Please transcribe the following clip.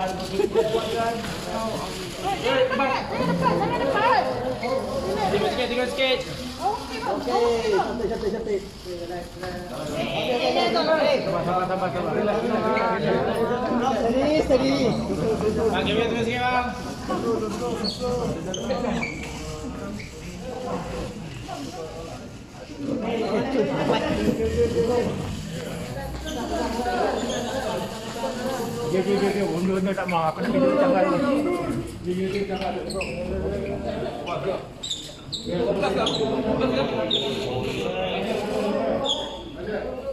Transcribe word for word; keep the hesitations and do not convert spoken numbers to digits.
Tengok sikit, tengok sikit. Okey, cantik, cantik, cantik. Sabar, sabar, sabar. Relax, relax. Steady, steady. Okey, biar tengok sikit, bang. Dia dia dia undur-undur tak mahu. Aku nak pergi tangan ni. Dia dia dia tangan dia. Buat dia. Buat dia. Buat dia.